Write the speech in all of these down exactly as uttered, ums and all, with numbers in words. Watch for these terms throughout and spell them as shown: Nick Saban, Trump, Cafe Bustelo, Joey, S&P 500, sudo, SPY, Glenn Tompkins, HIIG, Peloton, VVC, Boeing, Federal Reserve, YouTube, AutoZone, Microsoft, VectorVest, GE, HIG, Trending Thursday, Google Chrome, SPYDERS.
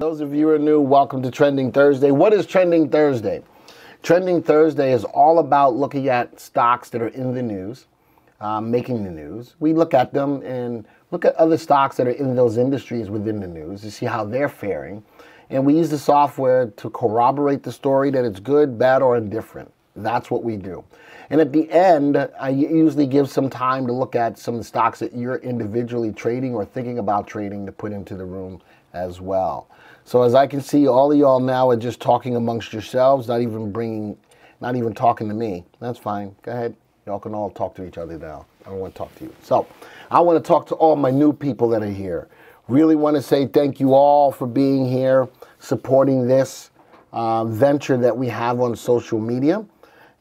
Those of you who are new, welcome to Trending Thursday. What is Trending Thursday? Trending Thursday is all about looking at stocks that are in the news, um, making the news. We look at them and look at other stocks that are in those industries within the news to see how they're faring. And we use the software to corroborate the story that it's good, bad, or indifferent. That's what we do. And at the end, I usually give some time to look at some stocks that you're individually trading or thinking about trading to put into the room as well. So as I can see, all of y'all now are just talking amongst yourselves, not even bringing, not even talking to me. That's fine. Go ahead. Y'all can all talk to each other now. I don't want to talk to you. So I want to talk to all my new people that are here. Really want to say thank you all for being here, supporting this uh, venture that we have on social media.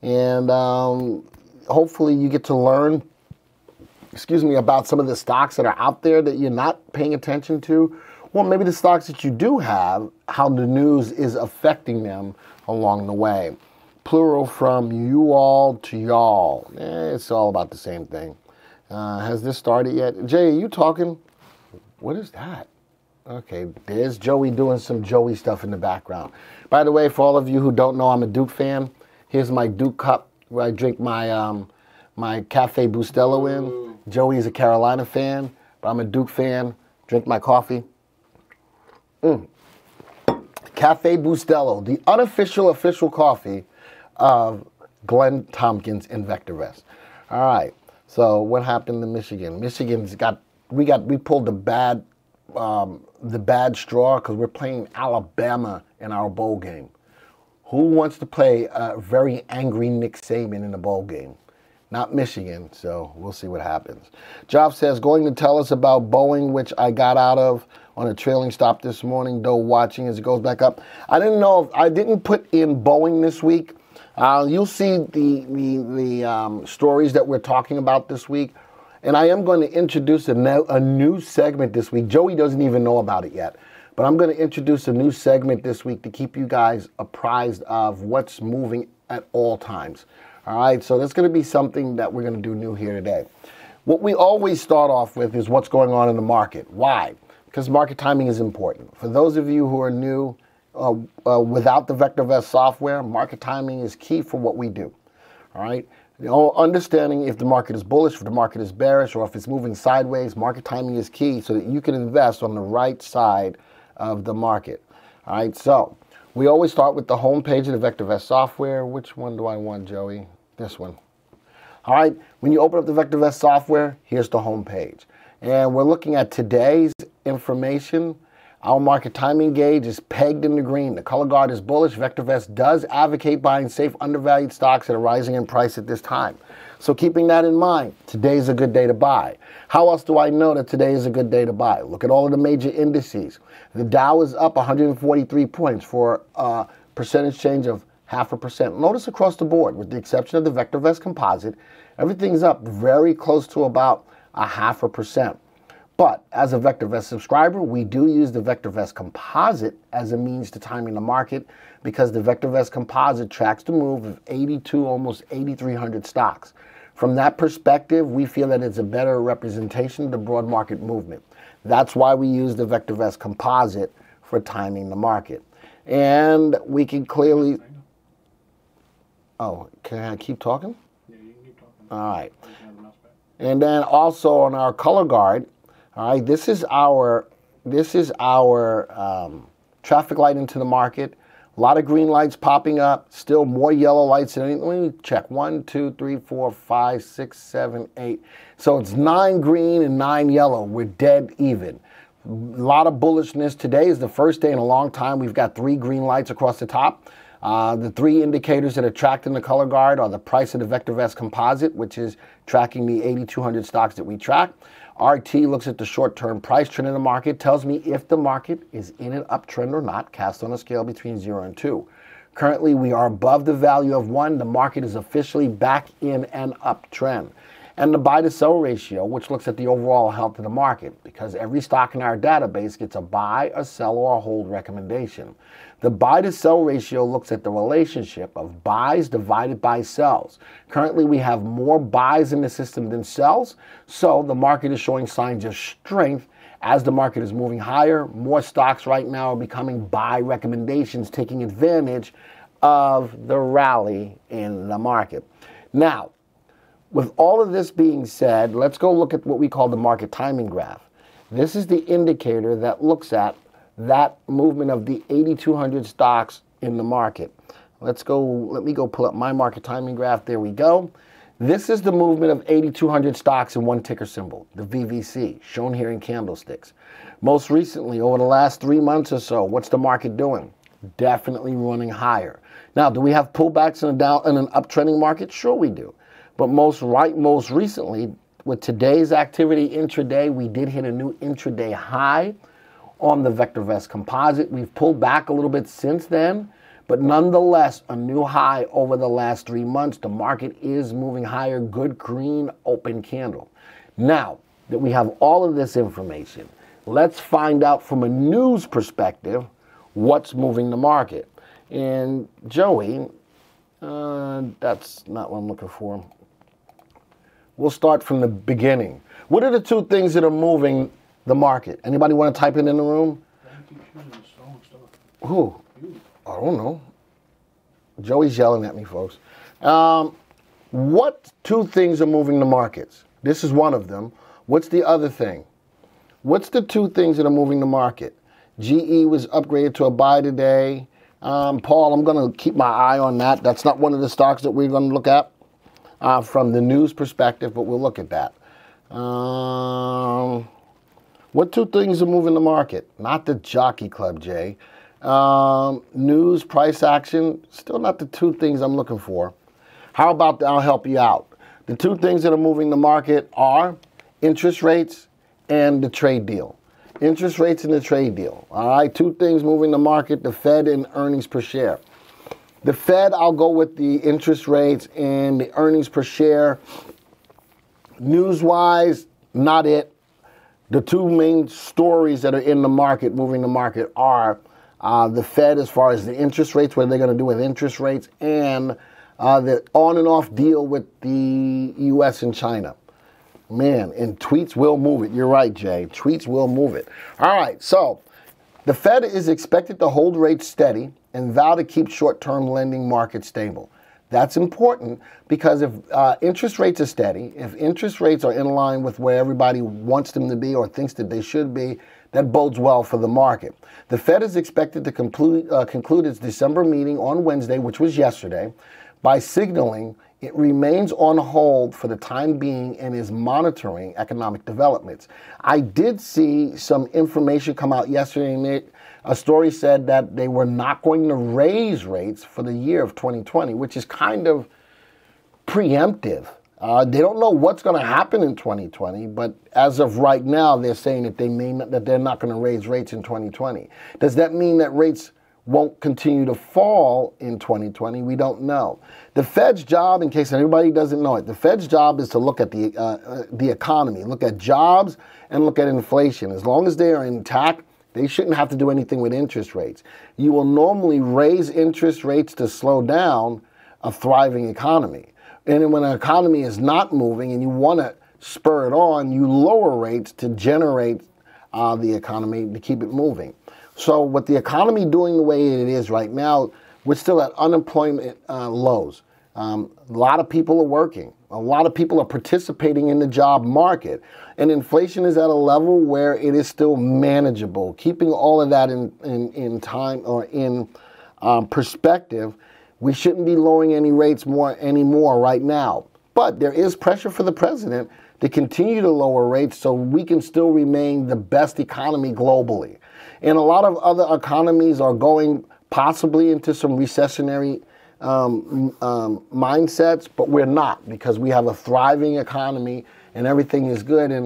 And um, hopefully you get to learn, excuse me, about some of the stocks that are out there that you're not paying attention to. Well, maybe the stocks that you do have, how the news is affecting them along the way. Plural from you all to y'all. Eh, it's all about the same thing. Uh, has this started yet? Jay, are you talking? What is that? Okay, there's Joey doing some Joey stuff in the background. By the way, for all of you who don't know, I'm a Duke fan. Here's my Duke cup where I drink my, um, my Cafe Bustelo in. Ooh. Joey's a Carolina fan, but I'm a Duke fan. Drink my coffee. Mm. Cafe Bustelo, the unofficial official coffee of Glenn Tompkins and VectorVest. All right. So what happened to Michigan? Michigan's got we got we pulled the bad um, the bad straw because we're playing Alabama in our bowl game. Who wants to play a very angry Nick Saban in a bowl game? Not Michigan. So we'll see what happens. Joff says going to tell us about Boeing, which I got out of on a trailing stop this morning, though watching as it goes back up. I didn't know, if, I didn't put in Boeing this week. Uh, you'll see the, the, the um, stories that we're talking about this week. And I am going to introduce a, no, a new segment this week. Joey doesn't even know about it yet. But I'm going to introduce a new segment this week to keep you guys apprised of what's moving at all times. All right, so that's going to be something that we're going to do new here today. What we always start off with is what's going on in the market. Why? Because market timing is important. For those of you who are new, uh, uh, without the VectorVest software, market timing is key for what we do. All right? You know, understanding if the market is bullish, if the market is bearish, or if it's moving sideways, market timing is key so that you can invest on the right side of the market. All right, so we always start with the home page of the VectorVest software. Which one do I want, Joey? This one. All right, when you open up the VectorVest software, here's the home page. And we're looking at today's information. Our market timing gauge is pegged in the green. The color guard is bullish. VectorVest does advocate buying safe, undervalued stocks that are rising in price at this time. So keeping that in mind, today's a good day to buy. How else do I know that today is a good day to buy? Look at all of the major indices. The Dow is up one hundred forty-three points for a percentage change of half a percent. Notice across the board, with the exception of the VectorVest composite, everything's up very close to about a half a percent. But as a VectorVest subscriber, we do use the VectorVest composite as a means to timing the market because the VectorVest composite tracks the move of eighty-two, almost eighty-three hundred stocks. From that perspective, we feel that it's a better representation of the broad market movement. That's why we use the VectorVest composite for timing the market. And we can clearly... Oh, can I keep talking? Yeah, you can keep talking. All right. And then also on our color guard, all right, this is our, this is our um, traffic light into the market. A lot of green lights popping up, still more yellow lights. Let me check, one, two, three, four, five, six, seven, eight. So it's nine green and nine yellow. We're dead even. A lot of bullishness. Today is the first day in a long time we've got three green lights across the top. Uh, the three indicators that are tracked in the color guard are the price of the VectorVest composite, which is tracking the eighty-two hundred stocks that we track. R T looks at the short-term price trend in the market, tells me if the market is in an uptrend or not, cast on a scale between zero and two. Currently, we are above the value of one. The market is officially back in an uptrend. and the buy-to-sell ratio, which looks at the overall health of the market, because every stock in our database gets a buy, a sell, or a hold recommendation. The buy-to-sell ratio looks at the relationship of buys divided by sells. Currently, we have more buys in the system than sells, so the market is showing signs of strength. As the market is moving higher, more stocks right now are becoming buy recommendations, taking advantage of the rally in the market. Now, with all of this being said, let's go look at what we call the market timing graph. This is the indicator that looks at that movement of the eighty-two hundred stocks in the market. Let's go, let me go pull up my market timing graph. There we go. This is the movement of eighty-two hundred stocks in one ticker symbol, the V V C, shown here in candlesticks. Most recently, over the last three months or so, what's the market doing? Definitely running higher. Now, do we have pullbacks in, a down, in an uptrending market? Sure we do. But most right, most recently, with today's activity intraday, we did hit a new intraday high on the VectorVest composite. We've pulled back a little bit since then, but nonetheless, a new high over the last three months. The market is moving higher. Good green open candle. Now that we have all of this information, let's find out from a news perspective what's moving the market. And Joey, uh, that's not what I'm looking for. We'll start from the beginning. What are the two things that are moving the market? Anybody want to type it in the room? Who? I don't know. Joey's yelling at me, folks. Um, what two things are moving the markets? This is one of them. What's the other thing? What's the two things that are moving the market? G E was upgraded to a buy today. Um, Paul, I'm going to keep my eye on that. That's not one of the stocks that we're going to look at. Uh, from the news perspective, but we'll look at that. Um, what two things are moving the market? Not the Jockey Club, Jay. Um, news, price action, still not the two things I'm looking for. How about the, I'll help you out. The two things that are moving the market are interest rates and the trade deal. Interest rates and the trade deal. All right, two things moving the market, the Fed and earnings per share. The Fed, I'll go with the interest rates and the earnings per share. News-wise, not it. The two main stories that are in the market, moving the market, are uh, the Fed as far as the interest rates, what they're going to do with interest rates, and uh, the on and off deal with the U S and China. Man, and tweets will move it. You're right, Jay. Tweets will move it. All right, so the Fed is expected to hold rates steady and vow to keep short-term lending markets stable. That's important because if uh, interest rates are steady, if interest rates are in line with where everybody wants them to be or thinks that they should be, that bodes well for the market. The Fed is expected to conclude, uh, conclude its December meeting on Wednesday, which was yesterday, by signaling it remains on hold for the time being and is monitoring economic developments. I did see some information come out yesterday, Nick. A story said that they were not going to raise rates for the year of twenty twenty, which is kind of preemptive. Uh, they don't know what's going to happen in twenty twenty, but as of right now, they're saying that they may not, that they're not going to raise rates in twenty twenty. Does that mean that rates won't continue to fall in twenty twenty? We don't know. The Fed's job, in case anybody doesn't know it, the Fed's job is to look at the uh, the economy, look at jobs, and look at inflation. As long as they are intact, they shouldn't have to do anything with interest rates. You will normally raise interest rates to slow down a thriving economy. And when an economy is not moving and you want to spur it on, you lower rates to generate uh, the economy to keep it moving. So with the economy doing the way it is right now, we're still at unemployment uh, lows. Um, a lot of people are working. A lot of people are participating in the job market. And inflation is at a level where it is still manageable. Keeping all of that in, in, in time or in um, perspective, we shouldn't be lowering any rates more anymore right now. But there is pressure for the president to continue to lower rates so we can still remain the best economy globally. And a lot of other economies are going possibly into some recessionary Um, um, mindsets, but we're not, because we have a thriving economy and everything is good. And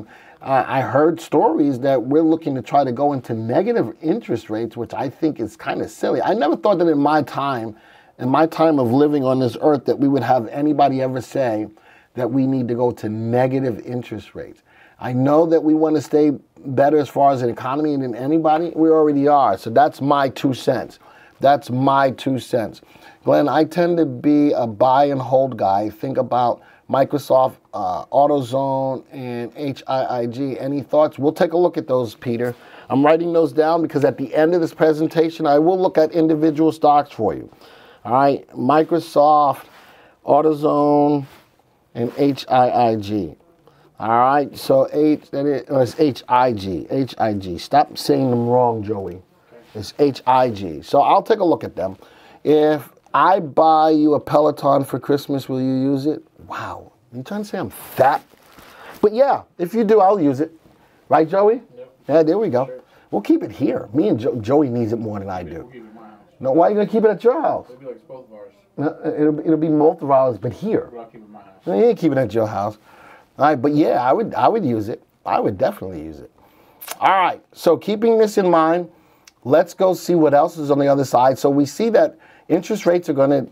uh, I heard stories that we're looking to try to go into negative interest rates, which I think is kind of silly. I never thought that in my time, in my time of living on this earth, that we would have anybody ever say that we need to go to negative interest rates. I know that we want to stay better as far as an economy than anybody. We already are. So that's my two cents. That's my two cents. Glenn, I tend to be a buy and hold guy. Think about Microsoft, uh, AutoZone, and H I I G. Any thoughts? We'll take a look at those, Peter. I'm writing those down because at the end of this presentation, I will look at individual stocks for you. All right, Microsoft, AutoZone, and H I I G. All right, so H, that is, oh, it's H I G, H I G. Stop saying them wrong, Joey. It's H I G. So I'll take a look at them. If I buy you a Peloton for Christmas, will you use it? Wow. Are you trying to say I'm fat? But yeah, if you do, I'll use it. Right, Joey? Yep. Yeah, there we go. Sure. We'll keep it here. Me and jo Joey needs it more than I do. We'll keep it at my house. No, why are you going to keep it at your house? It'll be like both of ours. No, it'll, it'll be both of ours, but here. We'll keep it at my house. No, you ain't keeping it at your house. All right, but yeah, I would, I would use it. I would definitely use it. All right, so keeping this in mind, let's go see what else is on the other side. So we see that interest rates are going to,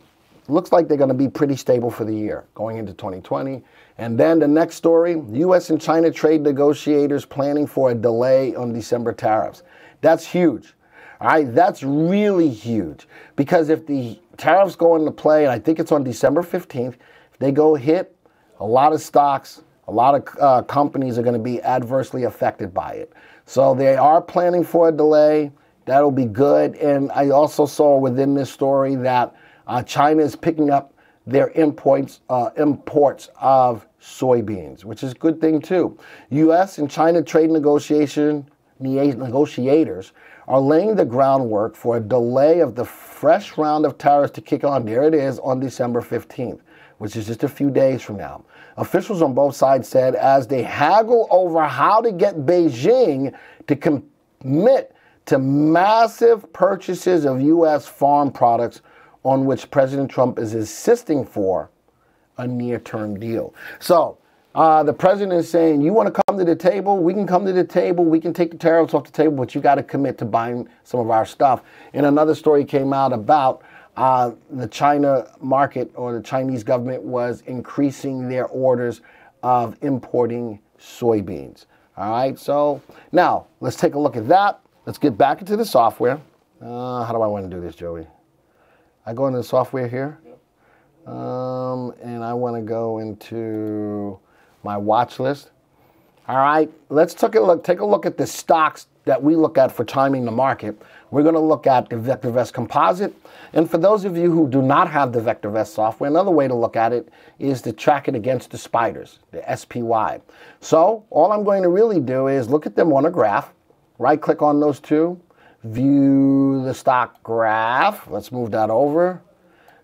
looks like they're going to be pretty stable for the year going into twenty twenty. And then the next story, U S and China trade negotiators planning for a delay on December tariffs. That's huge. All right, that's really huge because if the tariffs go into play, and I think it's on December fifteenth, if they go hit, a lot of stocks, a lot of uh, companies are going to be adversely affected by it. So they are planning for a delay. That'll be good. And I also saw within this story that uh, China is picking up their imports, uh, imports of soybeans, which is a good thing too. U S and China trade negotiation, negotiators are laying the groundwork for a delay of the fresh round of tariffs to kick on. There it is on December fifteenth, which is just a few days from now. Officials on both sides said as they haggle over how to get Beijing to commit to massive purchases of U S farm products on which President Trump is insisting for a near-term deal. So uh, the president is saying, you want to come to the table? We can come to the table. We can take the tariffs off the table, but you got to commit to buying some of our stuff. And another story came out about uh, the China market or the Chinese government was increasing their orders of importing soybeans. All right, so now let's take a look at that. Let's get back into the software. Uh, how do I want to do this, Joey? I go into the software here. Yep. Um, and I want to go into my watch list. All right, let's take a look, take a look at the stocks that we look at for timing the market. We're going to look at the VectorVest Composite. And for those of you who do not have the VectorVest software, another way to look at it is to track it against the SPYDERS, the S P Y. So all I'm going to really do is look at them on a graph. Right-click on those two, view the stock graph. Let's move that over.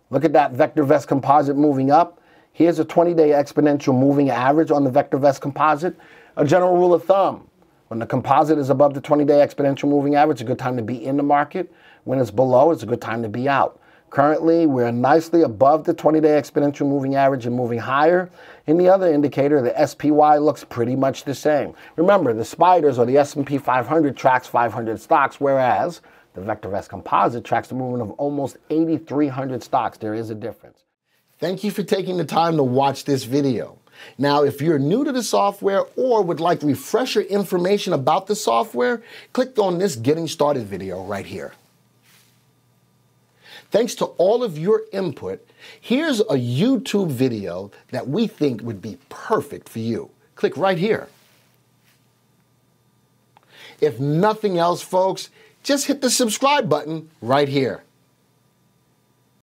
Look at that VectorVest Composite moving up. Here's a twenty-day exponential moving average on the VectorVest Composite. A general rule of thumb, when the composite is above the twenty-day exponential moving average, it's a good time to be in the market. When it's below, it's a good time to be out. Currently, we're nicely above the twenty-day exponential moving average and moving higher. In the other indicator, the S P Y looks pretty much the same. Remember, the SPYDERS or the S and P five hundred tracks five hundred stocks, whereas the VectorVest Composite tracks the movement of almost eighty-three hundred stocks. There is a difference. Thank you for taking the time to watch this video. Now, if you're new to the software or would like refresher information about the software, click on this Getting Started video right here. Thanks to all of your input, here's a YouTube video that we think would be perfect for you. Click right here. If nothing else, folks, just hit the subscribe button right here.